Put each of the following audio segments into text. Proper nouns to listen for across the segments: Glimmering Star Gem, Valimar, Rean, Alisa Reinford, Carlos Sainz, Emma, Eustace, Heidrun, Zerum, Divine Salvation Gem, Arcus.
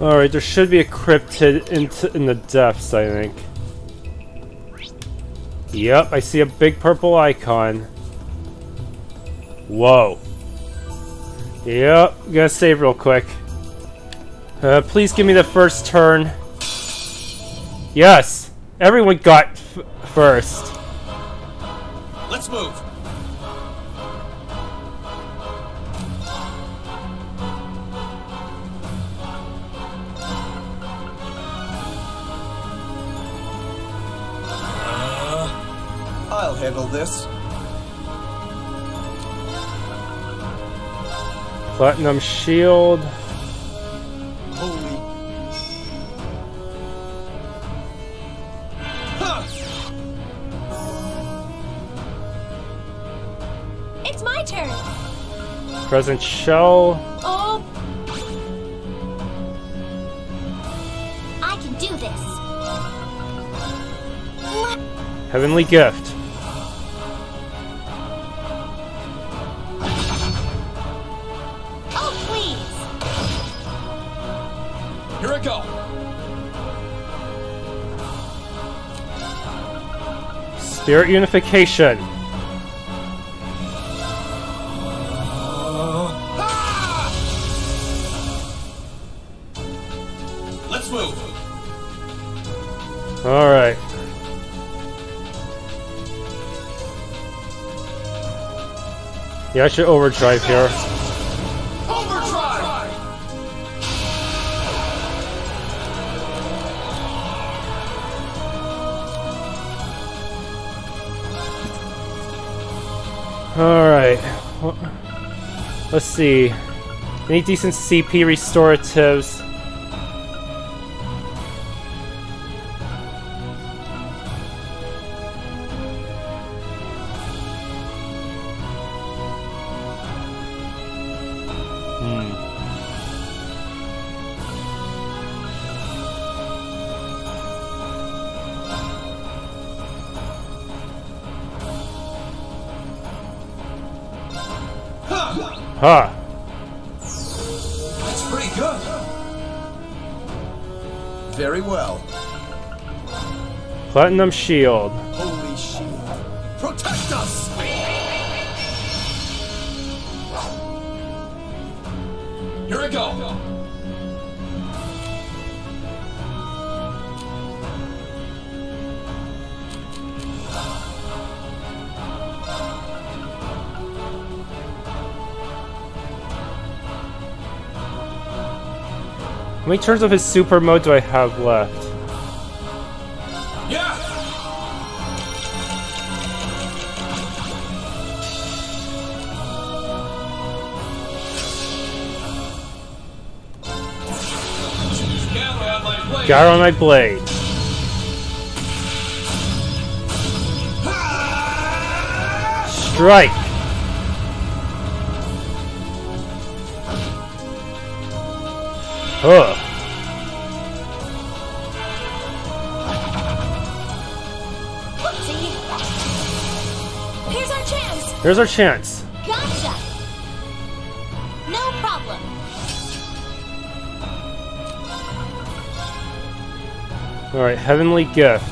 Alright, there should be a cryptid in the depths, I think. Yep, I see a big purple icon. Whoa. Yep, gotta save real quick. Please give me the first turn. Yes! Everyone got first. Let's move! I'll handle this. Platinum shield. Holy. Huh. It's my turn. Present shell. Oh. I can do this. What? Heavenly gift. Spirit unification. Let's move. All right. Yeah, I should overdrive here. Alright, well, let's see. Any decent CP restoratives? Huh. That's pretty good. Very well. Platinum shield. Holy shield. Protect us! Here we go. How many turns of his super mode do I have left? Yeah! Got on my blade. Strike! Huh. Here's our chance. Here's our chance. Gotcha. No problem. All right, heavenly gift.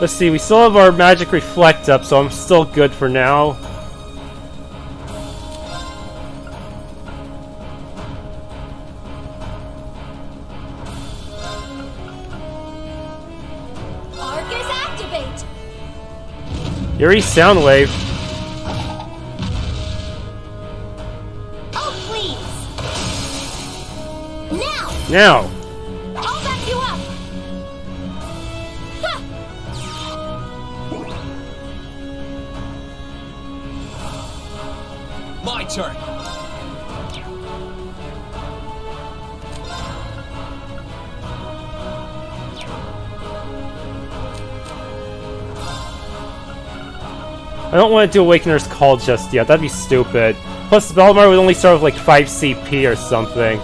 Let's see, we still have our magic reflect up, so I'm still good for now. Arcus activate! Eerie sound wave. Oh please! Now! Now! My turn. I don't want to do Awakener's Call just yet, that'd be stupid. Plus, Valimar would only start with like 5 CP or something.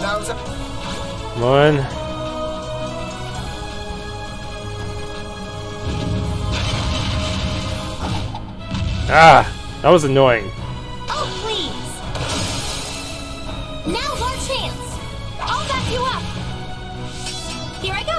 Come on. Ah, that was annoying. Oh please! Now's our chance. I'll back you up. Here I go.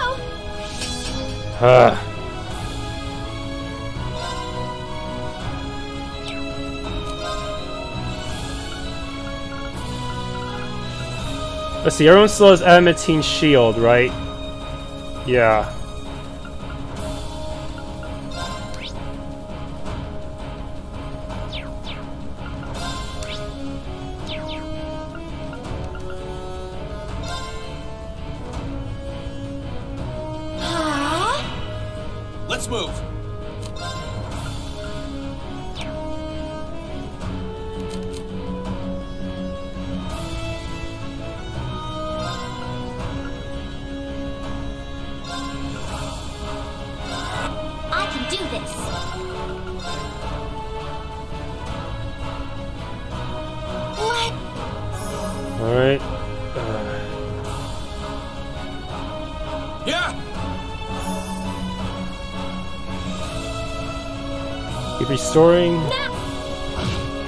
Let's see, everyone still has Adamantine Shield, right? Yeah. Let's move. Restoring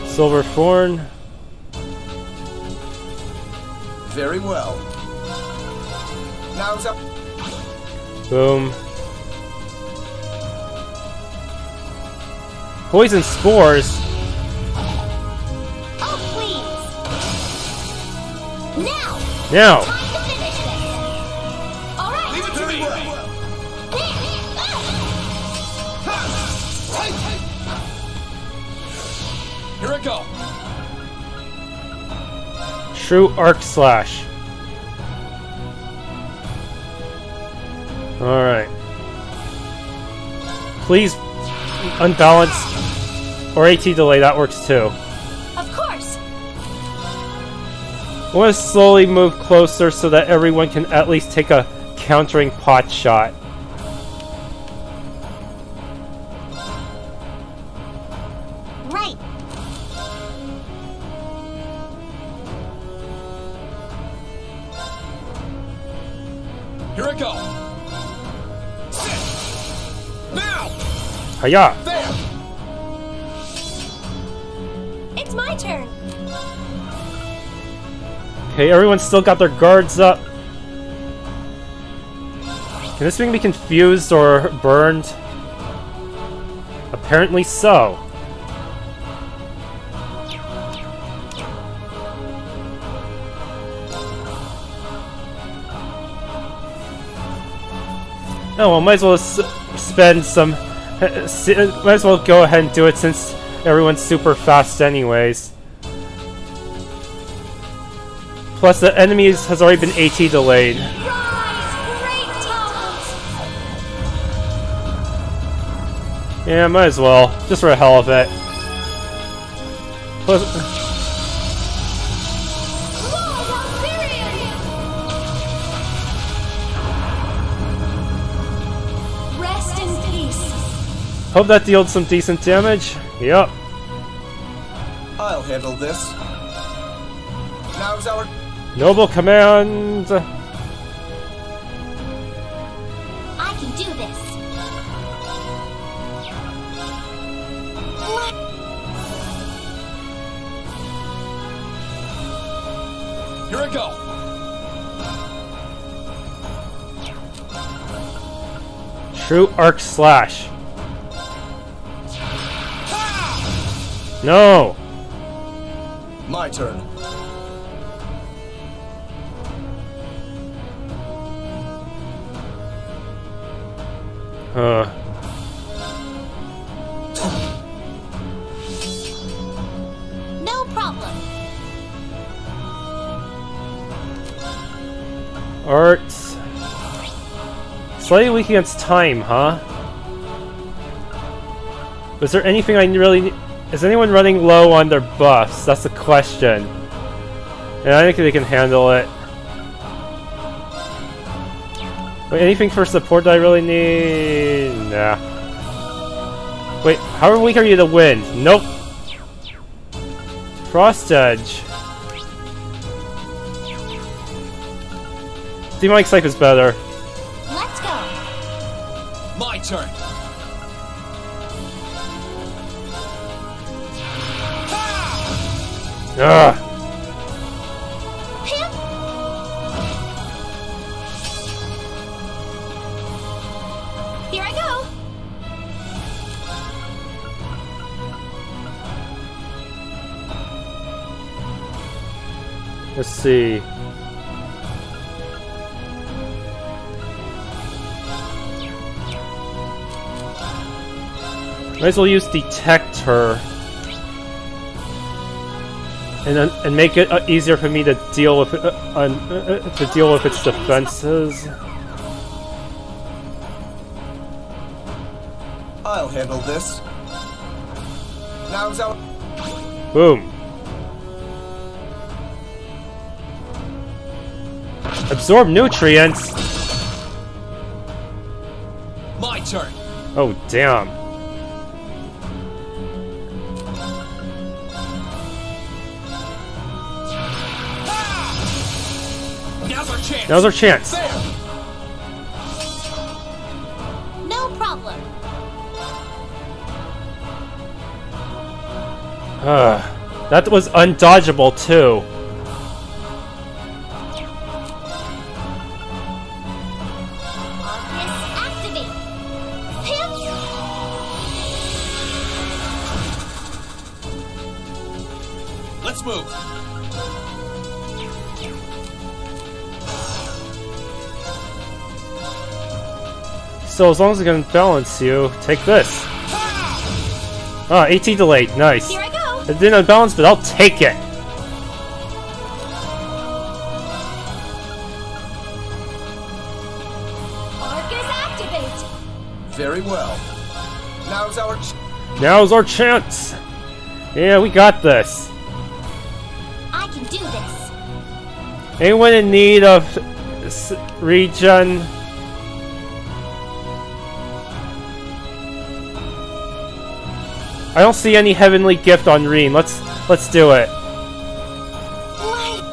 Silver Thorn. Very well. Now's up. Boom. Poison spores. Oh please! Now. Time to finish this. All right. Leave it to me. Here I go. True Arc Slash. Alright. Please unbalance or AT delay, that works too. Of course. I want to slowly move closer so that everyone can at least take a countering pot shot. Hiya! There. It's my turn. Okay, everyone's still got their guards up. Can this thing be confused or burned? Apparently so. Oh well, might as well spend some. Might as well go ahead and do it since everyone's super fast anyways. Plus the enemy has already been AT delayed. Yeah, might as well. Just for the hell of it. Plus... Hope that deals some decent damage. Yep. I'll handle this. Now's our noble command. I can do this. What? Here I go. True Arc Slash. No! My turn. No problem. Arts. Slightly weak against time, huh? Was there anything I really... Is anyone running low on their buffs? That's the question. And I think they can handle it. Wait, anything for support that I really need? Nah. Wait, how weak are you to wind? Nope. Frost Edge. Demonic Slave is better. Let's go. My turn. Ah! Here I go. Let's see. Might as well use Detector. And make it easier for me to deal with its defenses. I'll handle this. Now's out. Boom. Absorb nutrients. My turn. Oh damn. Now's our chance. No problem. That was undodgeable too. Let's move. So as long as I can balance you, take this. Ah, 18 delayed, nice. Here I go. It didn't unbalance, but I'll take it. Arcus activate. Very well. Now's our chance. Yeah, we got this. I can do this. Anyone in need of regen? I don't see any heavenly gift on Rean. Let's do it. What?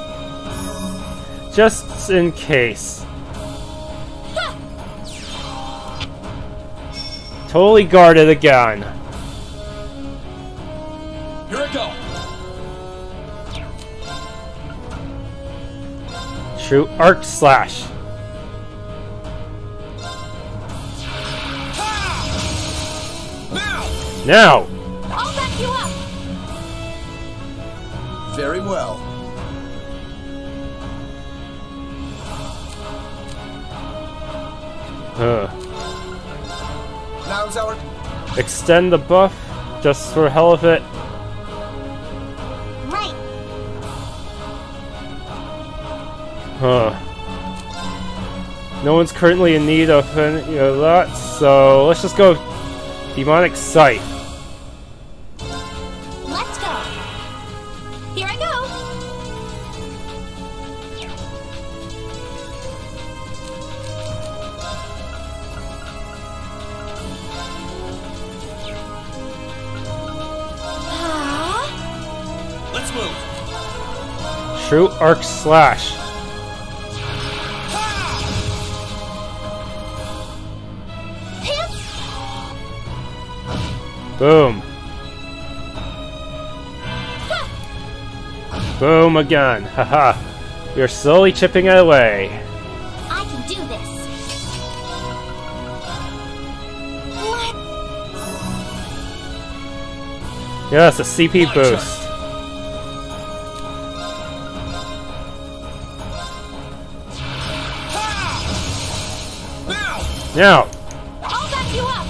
Just in case. Huh. Totally guarded again. Here I go. True arc slash. Ha! Now. Very well. Now's our extend the buff just for hell of it. Right. No one's currently in need of any of that, so let's just go Demonic Sight. True arc slash. Boom. Boom again. Haha. We are slowly chipping it away. I can do this. Yes, a CP boost. Now. I'll back you up.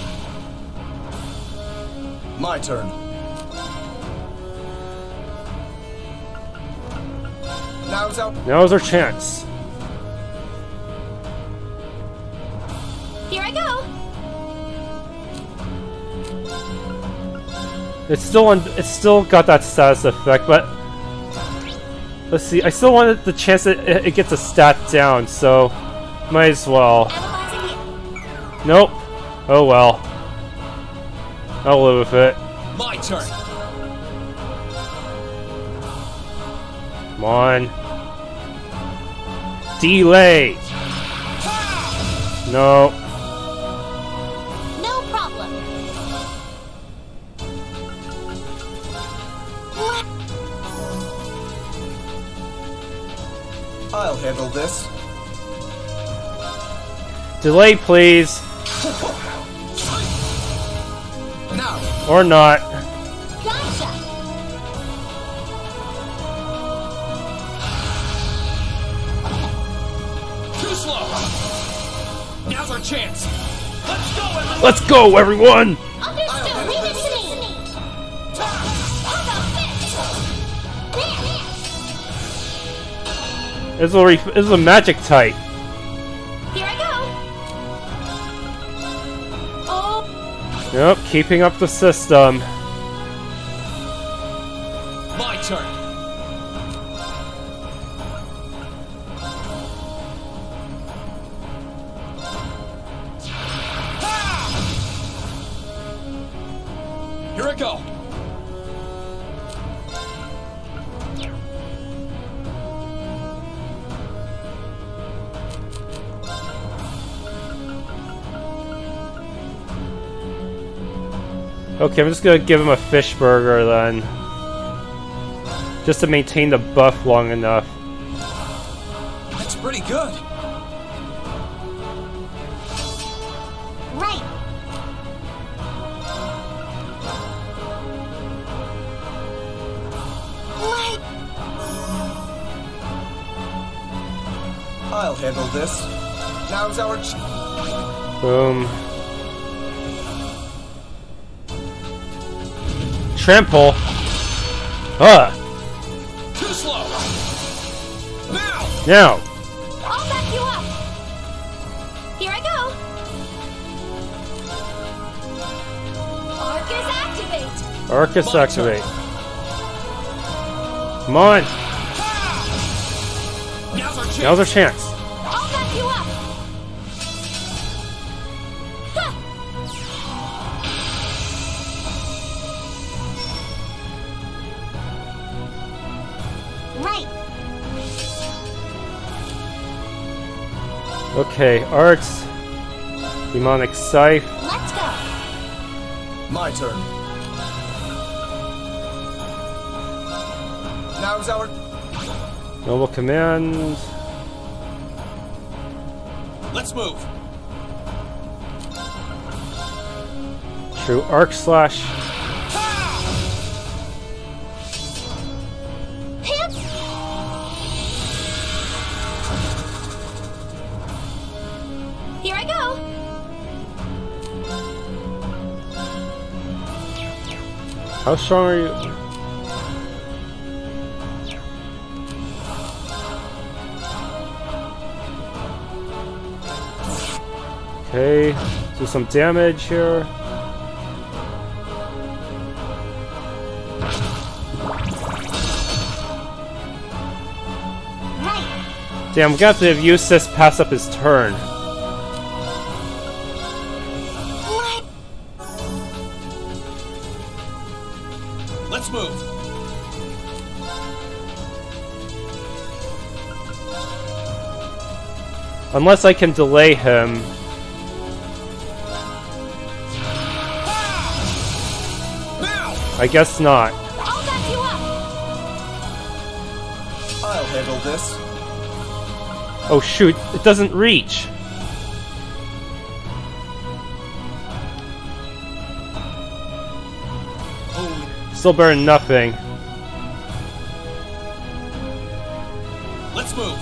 My turn. Now's our chance. Here I go. It's still got that status effect, but let's see. I still wanted the chance that it gets a stat down, so might as well. Nope. Oh well. I'll live with it. My turn. Come on. Delay. No. No problem. I'll handle this. Delay, please. Now. Or not. Chance. Let's go, everyone! Let's go, everyone! Understood. Leave it to me. How about this? This is a magic type. Here I go. Oh. Yep, keeping up the system. My turn. Okay, I'm just gonna give him a fish burger then. Just to maintain the buff long enough. That's pretty good. Right. Right. I'll handle this. Now's our chance. Boom. Trample. Too slow. Now. I'll back you up. Here I go. Arcus activate. Arcus activate. Come on. Now's our chance. Now's our chance. I'll back you up. Okay, arts, demonic scythe. Let's go. My turn. Now's our noble command. Let's move. True arc slash. How strong are you? Okay, do some damage here. Damn, we got to have Eustace pass up his turn. Unless I can delay him. I guess not. I'll back you up. I'll handle this. Oh shoot, it doesn't reach. Still burn nothing. Let's move.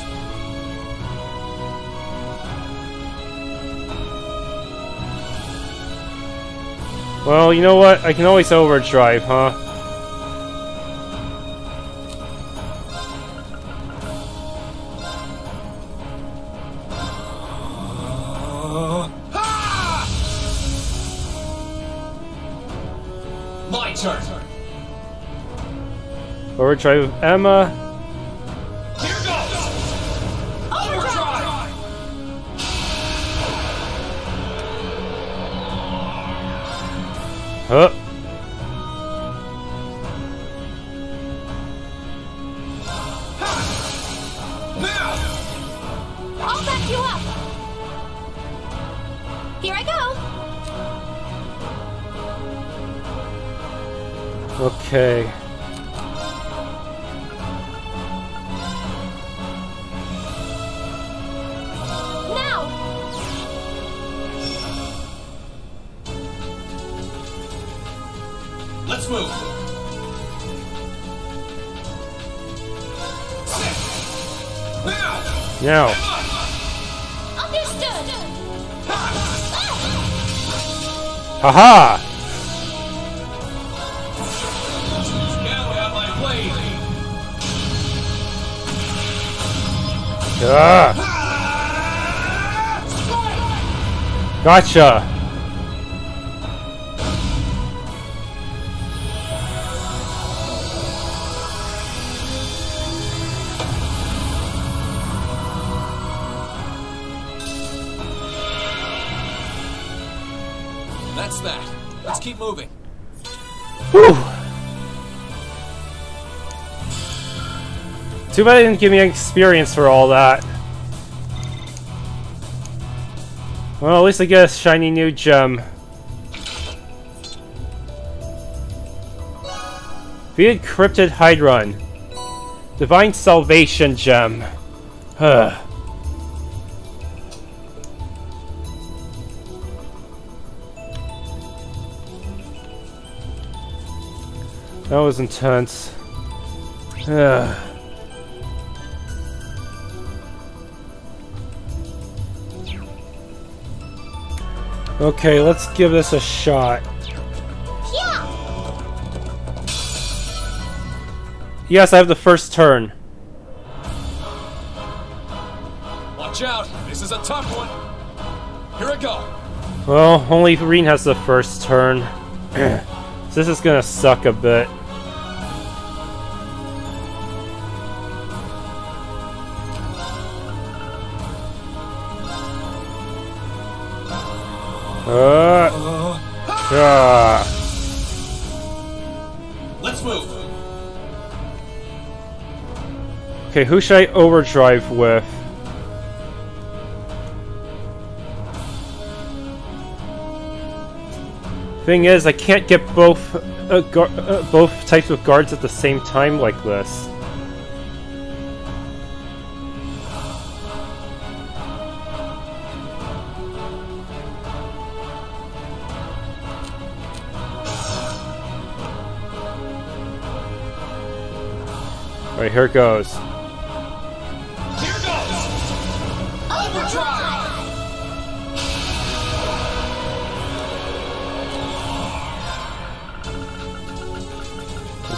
Well, you know what? I can always overdrive, huh? My turn. Overdrive of Emma. Here goes. Overdrive. Huh. Now. I'll back you up. Here I go. Okay. Now. Understood. Haha. Yeah. Gotcha. Keep moving. Whew. Too bad it didn't give me experience for all that. Well, at least I get a shiny new gem. Defeated Cryptid Heidrun. Divine Salvation Gem. Huh. That was intense. Ugh. Okay, let's give this a shot. Yeah. Yes, I have the first turn. Watch out! This is a tough one. Here I go. Well, only Rean has the first turn. So this is gonna suck a bit. Let's move. Okay, who should I overdrive with? Thing is, I can't get both types of guards at the same time like this. Alright, here it goes. Here goes! Overdrive!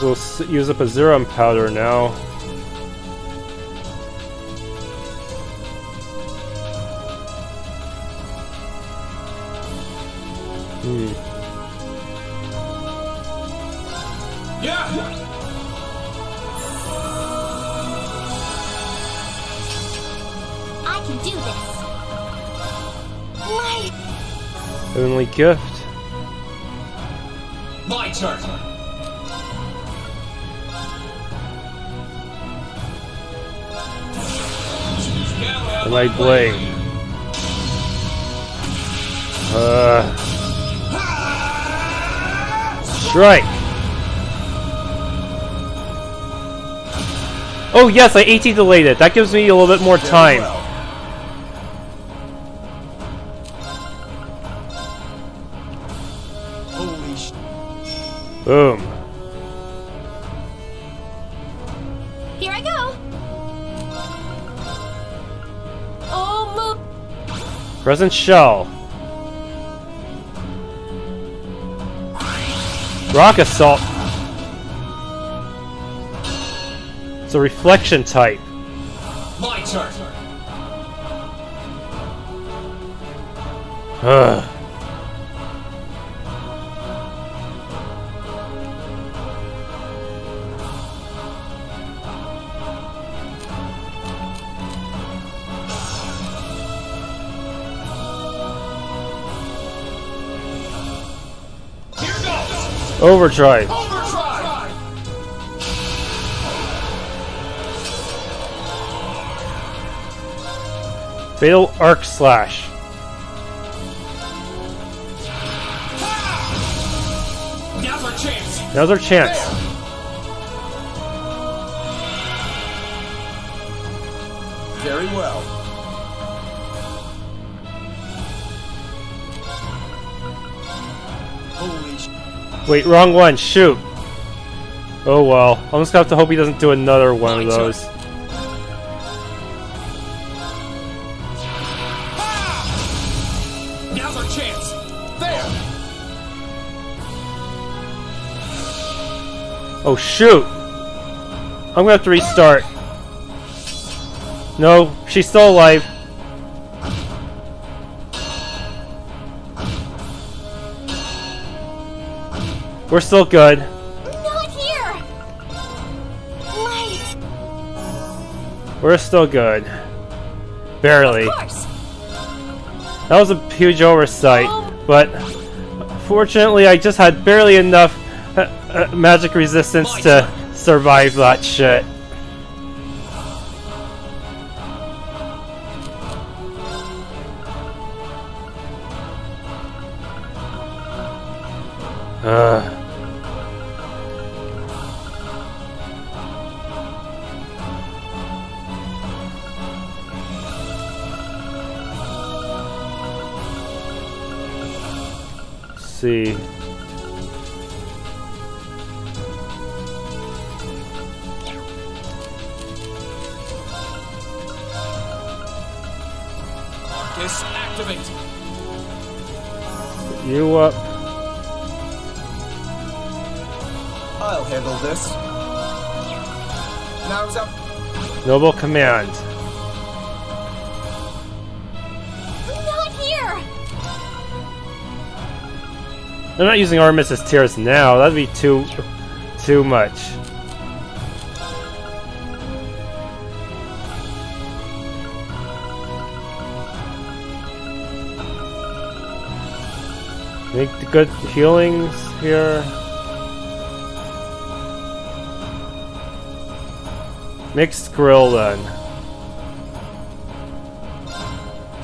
We'll use up a Zerum powder now. Yeah! Do this. My only gift. My turn. And I blade. Strike. Oh yes, I AT delayed it. That gives me a little bit more time. Boom. Here I go. Oh, move. Present shell. Rock assault. It's a reflection type. My turn. Ugh. Overdrive. Fatal arc slash. Now's our chance. Very well. Holy sh— wait, wrong one. Shoot. Oh well. I'm just gonna have to hope he doesn't do another one of those. Oh shoot! I'm gonna have to restart. No, she's still alive. We're still good. Not here. Light. We're still good. Barely. That was a huge oversight, but fortunately, I just had barely enough magic resistance to survive that shit. See. You up. I'll handle this. Now's up. Noble command. Not here. I'm not using Armis as tears now. That'd be too much. Make the good healings here. Mixed grill then.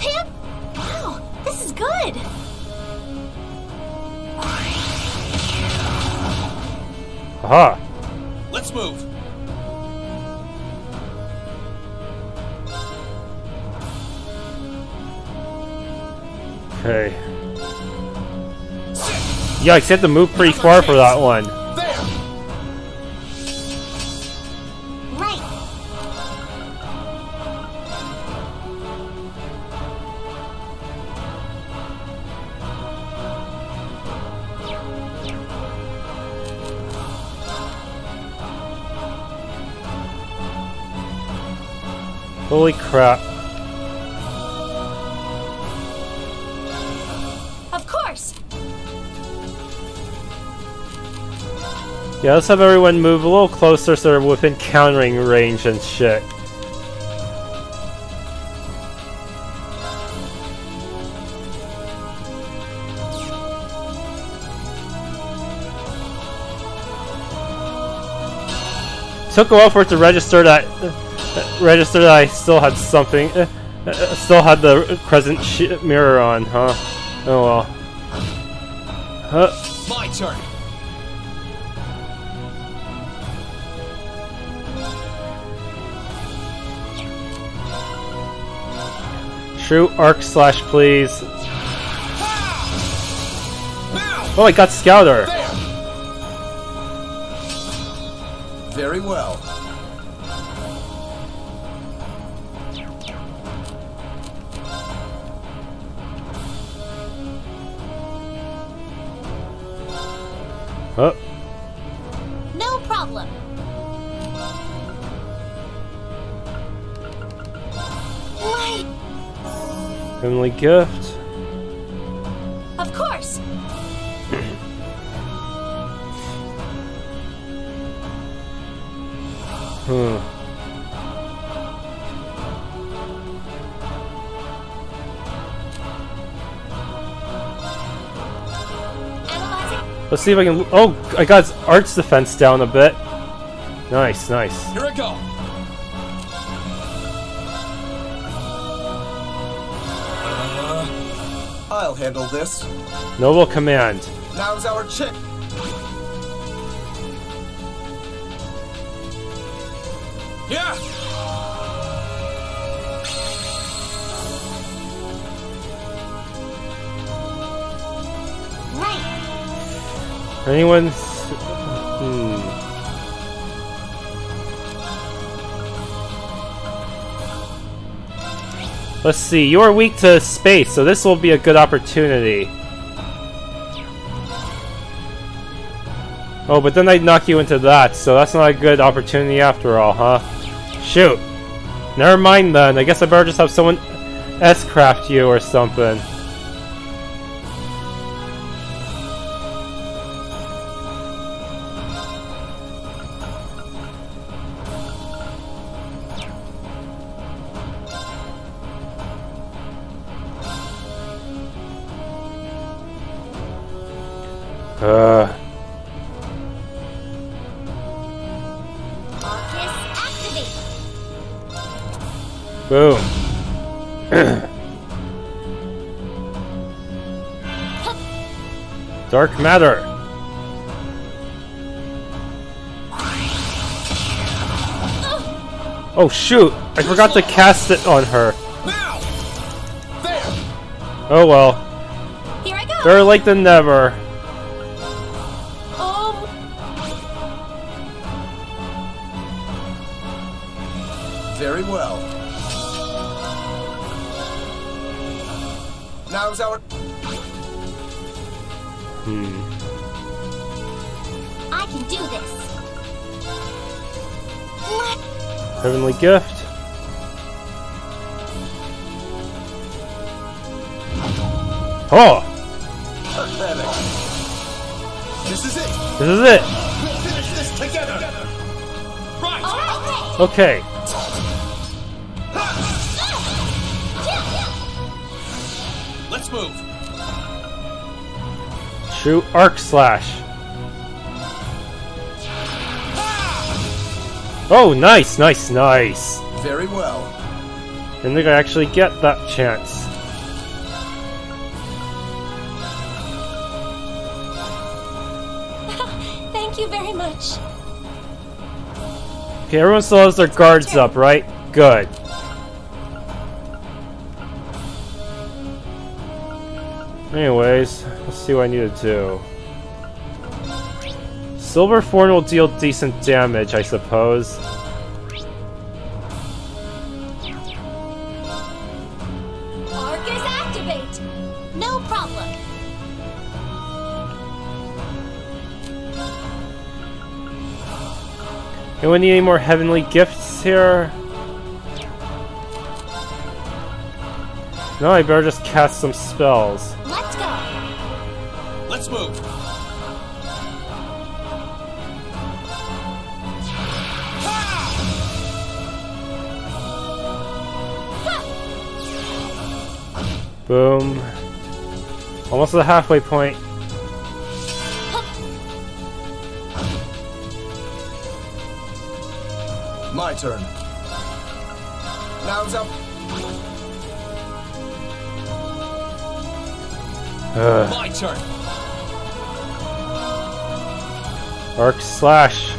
Pip! Wow, this is good. Aha! Let's move. Okay. Yikes, you have to move pretty far for that one. Right. Holy crap. Yeah, let's have everyone move a little closer so they're within countering range and shit. Took a while for it to register that I still had something, still had the crescent mirror on, huh? Oh well. My turn. True arc slash, please. Oh, I got Scouter. Very well. Oh. No problem. Heavenly gift. Of course. Let's see if I can. Oh, I got Art's defense down a bit. Nice, nice. Here I go. I'll handle this. Noble command. Now's our check. Yeah! Right! Anyone's... Let's see, you're weak to space, so this will be a good opportunity. Oh, but then I'd knock you into that, so that's not a good opportunity after all, huh? Shoot! Never mind then, I guess I better just have someone S-craft you or something. Boom. Dark matter. Oh shoot! I forgot to cast it on her. Oh well. Here I go. Better late than never. Very well. Now's our... I can do this. What? Heavenly gift. Oh! Pathetic. This is it. This is it. We'll finish this together. Right. All right. Okay. Let's move. True arc slash. Oh, nice, nice, nice. Very well. Then they're gonna actually get that chance. Thank you very much. Okay, everyone still has their guards up, right? Good. Anyways, let's see what I need to do. Silver Thorn will deal decent damage, I suppose. Arcus activate! No problem! Anyone need any more heavenly gifts here? No, I better just cast some spells. Let's go! Let's move! Ha! Boom. Almost at the halfway point. My turn. Now's up. My turn. Arc slash.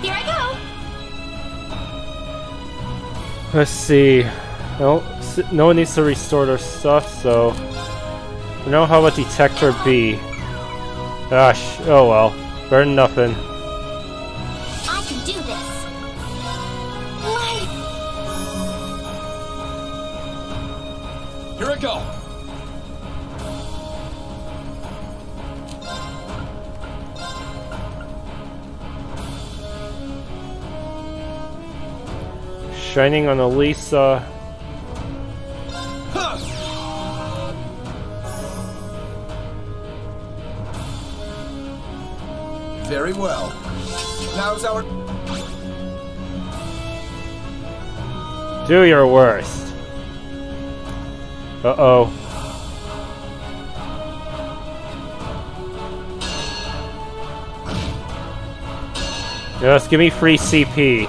Here I go. Let's see. No one needs to restore their stuff, so now how about detector B? Gosh. Oh well. Better than nothing. Shining on Alisa. Huh. Very well. Now's our... Do your worst. Uh-oh. Just give me free CP.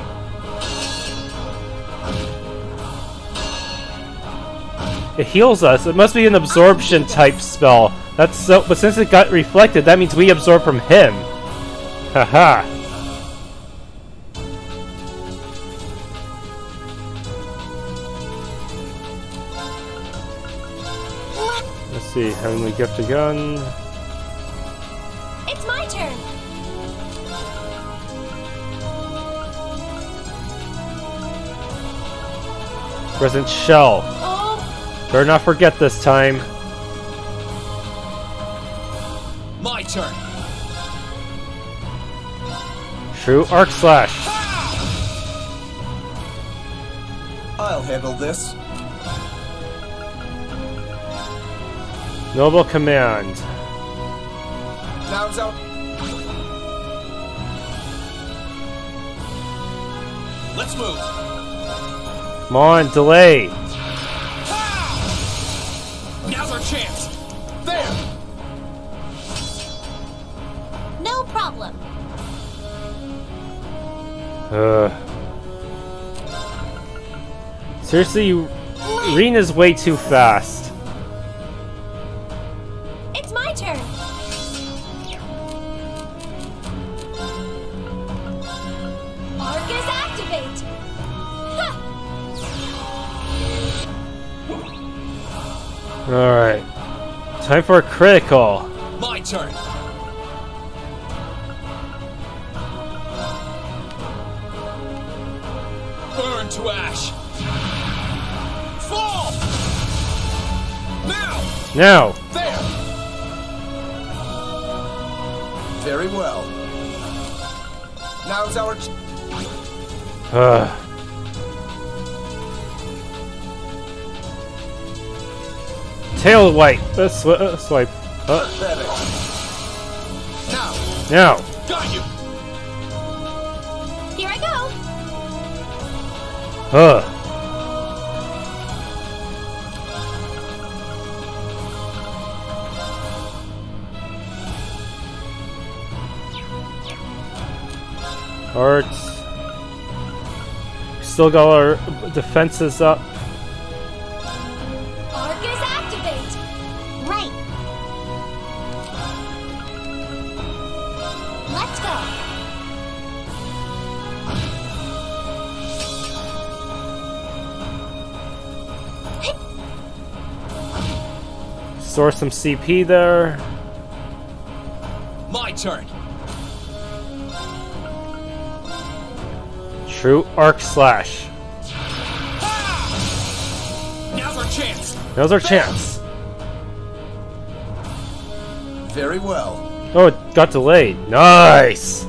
It heals us. It must be an absorption type spell. That's so. But since it got reflected, that means we absorb from him. Haha. Let's see. Heavenly gift again. It's my turn. Present shell. Oh. Better not forget this time. My turn. True arc slash. I'll handle this. Noble command. Now's out. Let's move. Come on, delay. Now's our chance. There. Problem. Seriously, Rean is way too fast. It's my turn. Argus activate. Huh. All right, time for a critical. My turn. To ash. Fall! Now! There! Very well. Now's our... Tail wipe. Swipe. Now! Got you! Here I go! Huh. Hearts. Still got our defenses up. Arcus activate. Right. Let's go. Store some CP there. My turn. True arc slash. Ah! Now's our chance. Now's our chance. Very well. Oh, it got delayed. Nice.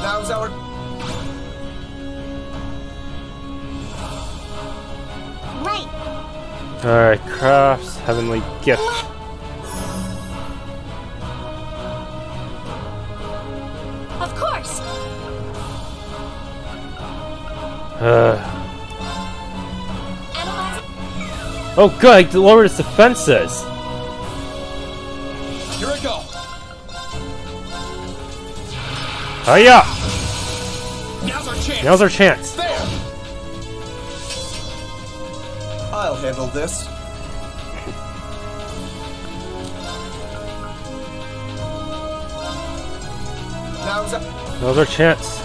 Now's our. Alright, crafts, heavenly gift. Of course. Oh good, I lowered its defenses. Here we go. Hiya! Now's our chance. Now's our chance. There. I'll handle this. Now's another chance.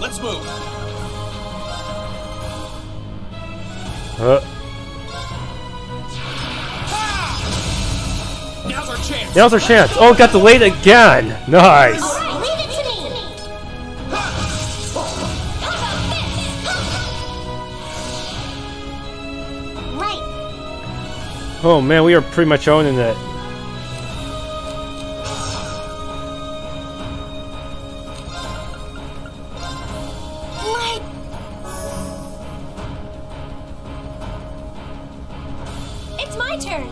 Let's move. Ah! Now's our chance. Now's our chance. Oh, it got delayed again. Nice. Oh man, we are pretty much owning it. What? It's my turn.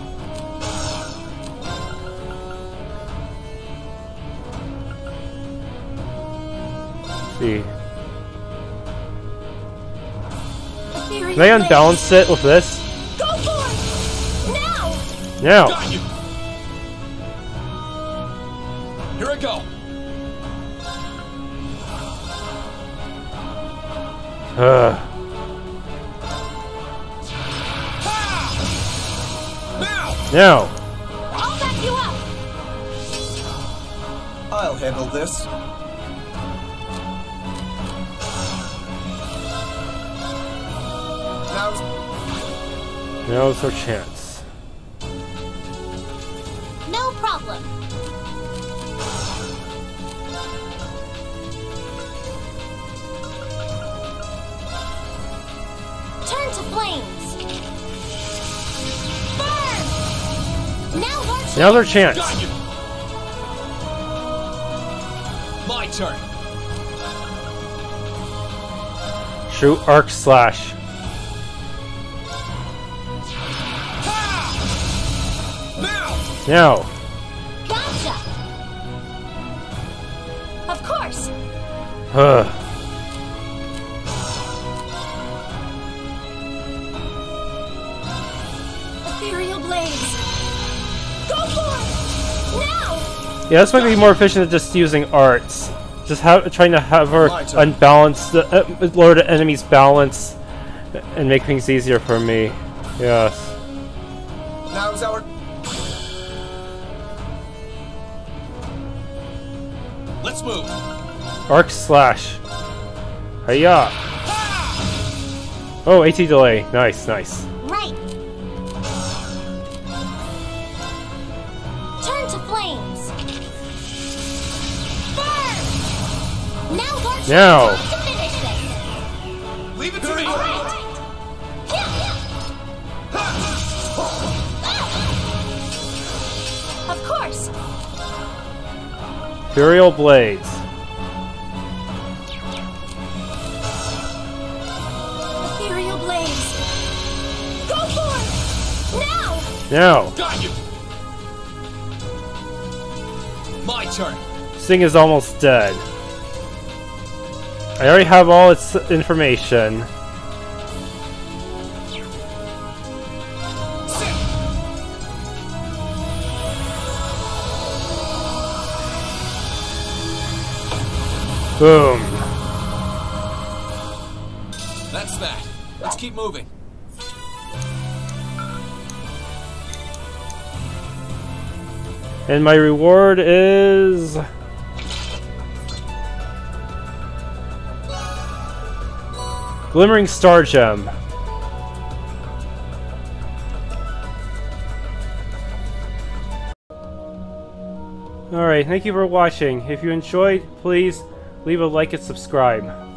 Let's see. Can I unbalance it with this? Now! Here I go! Now. I'll back you up. I'll handle this. Now's our chance. No problem. Turn to flames. Burn. Now's our chance. My turn. Shoot arc slash. Now! Gotcha! Of course! Ethereal blades! Go for it! Now! Yeah, this might be more efficient than just using arts. Just trying to have her unbalance, lower the enemy's balance, and make things easier for me. Yes. Now's our... Let's move. Arc slash. Hiya. Oh, AT delay. Nice, nice. Right. Turn to flames. Burn. Now. To finish this. Leave it to me. All right. Yeah. Of course. Burial blades. Ethereal blades. Go for it! Now! Got you! My turn. This thing is almost dead. I already have all its information. Boom. That's that. Let's keep moving. And my reward is... Glimmering Star Gem. Alright, thank you for watching. If you enjoyed, please... leave a like and subscribe.